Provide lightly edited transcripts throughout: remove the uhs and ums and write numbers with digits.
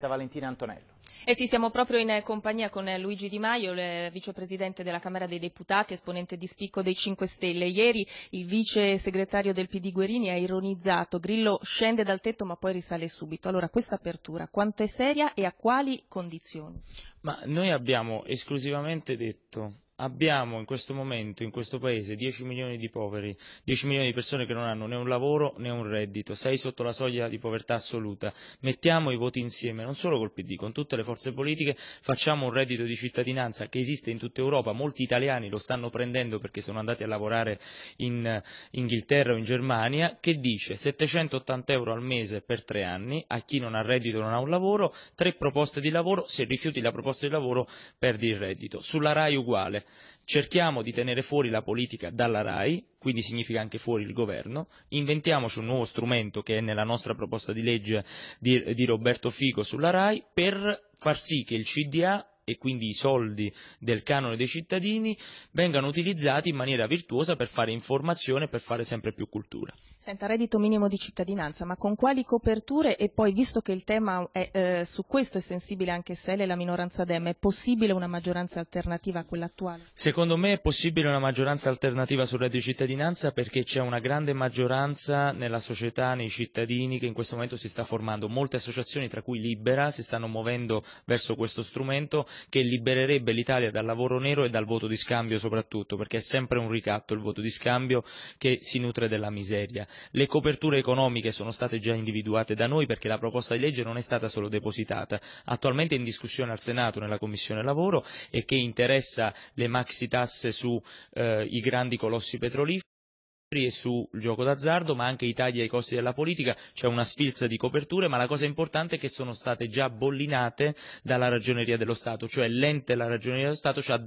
Da Valentina Antonello. Eh sì, siamo proprio in compagnia con Luigi Di Maio, il vicepresidente della Camera dei Deputati, esponente di spicco dei 5 Stelle. Ieri il vice segretario del PD Guerini ha ironizzato: Grillo scende dal tetto ma poi risale subito. Allora, questa apertura quanto è seria e a quali condizioni? Ma noi abbiamo esclusivamente detto: abbiamo in questo momento in questo paese 10 milioni di poveri, 10 milioni di persone che non hanno né un lavoro né un reddito, 6 sotto la soglia di povertà assoluta. Mettiamo i voti insieme, non solo col PD, con tutte le forze politiche, facciamo un reddito di cittadinanza che esiste in tutta Europa, molti italiani lo stanno prendendo perché sono andati a lavorare in Inghilterra o in Germania, che dice 780 euro al mese per 3 anni, a chi non ha reddito non ha un lavoro, 3 proposte di lavoro, se rifiuti la proposta di lavoro perdi il reddito. Sulla RAI uguale. Cerchiamo di tenere fuori la politica dalla RAI, quindi significa anche fuori il governo. Inventiamoci un nuovo strumento che è nella nostra proposta di legge di Roberto Fico sulla RAI, per far sì che il CDA e quindi i soldi del canone dei cittadini vengano utilizzati in maniera virtuosa per fare informazione, per fare sempre più cultura. Senta, reddito minimo di cittadinanza, ma con quali coperture? E poi, visto che il tema è, su questo è sensibile anche SEL e la minoranza DEM, è possibile una maggioranza alternativa a quella attuale? Secondo me è possibile una maggioranza alternativa sul reddito di cittadinanza, perché c'è una grande maggioranza nella società, nei cittadini, che in questo momento si sta formando. Molte associazioni, tra cui Libera, si stanno muovendo verso questo strumento, che libererebbe l'Italia dal lavoro nero e dal voto di scambio soprattutto, perché è sempre un ricatto il voto di scambio che si nutre della miseria. Le coperture economiche sono state già individuate da noi, perché la proposta di legge non è stata solo depositata, attualmente è in discussione al Senato nella Commissione Lavoro, e che interessa le maxi tasse sui grandi colossi petroliferi e sul gioco d'azzardo, ma anche i tagli ai costi della politica. C'è una sfilza di coperture, ma la cosa importante è che sono state già bollinate dalla Ragioneria dello Stato, cioè l'ente della Ragioneria dello Stato ci ha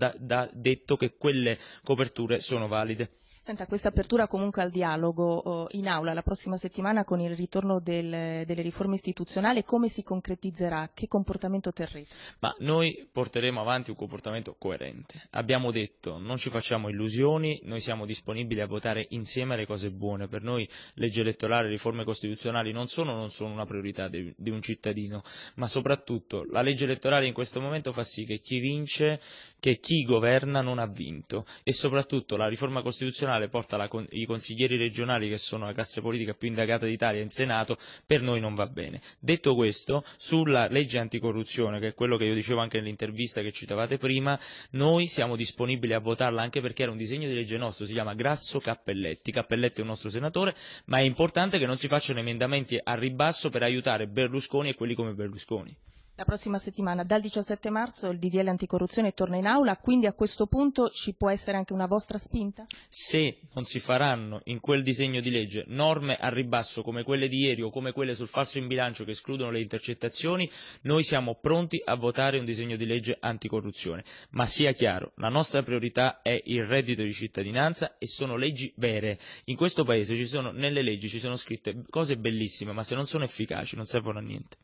detto che quelle coperture sono valide. Senta, questa apertura comunque al dialogo in aula la prossima settimana con il ritorno delle riforme istituzionali, come si concretizzerà? Che comportamento terrete? Ma noi porteremo avanti un comportamento coerente. Abbiamo detto: non ci facciamo illusioni, noi siamo disponibili a votare insieme le cose buone. Per noi legge elettorale e riforme costituzionali non sono una priorità di un cittadino, ma soprattutto la legge elettorale in questo momento fa sì che chi vince, che chi governa non ha vinto, e soprattutto la riforma costituzionale porta i consiglieri regionali, che sono la classe politica più indagata d'Italia, in Senato. Per noi non va bene. Detto questo, sulla legge anticorruzione, che è quello che io dicevo anche nell'intervista che citavate prima, noi siamo disponibili a votarla, anche perché era un disegno di legge nostro, si chiama Grasso Cappelletti. Cappelletti è un nostro senatore, ma è importante che non si facciano emendamenti a ribasso per aiutare Berlusconi e quelli come Berlusconi. La prossima settimana, dal 17 marzo, il DDL anticorruzione torna in aula, quindi a questo punto ci può essere anche una vostra spinta? Se non si faranno in quel disegno di legge norme a ribasso come quelle di ieri o come quelle sul falso in bilancio che escludono le intercettazioni, noi siamo pronti a votare un disegno di legge anticorruzione. Ma sia chiaro, la nostra priorità è il reddito di cittadinanza, e sono leggi vere. In questo Paese nelle leggi ci sono scritte cose bellissime, ma se non sono efficaci non servono a niente.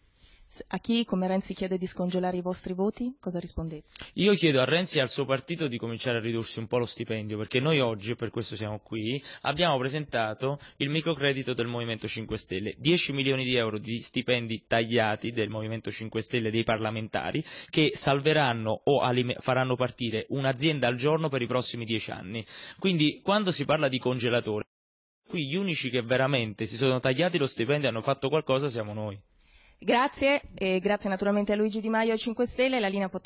A chi, come Renzi, chiede di scongelare i vostri voti, cosa rispondete? Io chiedo a Renzi e al suo partito di cominciare a ridursi un po' lo stipendio, perché noi oggi, per questo siamo qui, abbiamo presentato il microcredito del Movimento 5 Stelle, 10 milioni di euro di stipendi tagliati del Movimento 5 Stelle, dei parlamentari, che salveranno o faranno partire un'azienda al giorno per i prossimi 10 anni. Quindi, quando si parla di congelatore, qui gli unici che veramente si sono tagliati lo stipendio e hanno fatto qualcosa siamo noi. Grazie, e grazie naturalmente a Luigi Di Maio e 5 Stelle, la linea può tornare.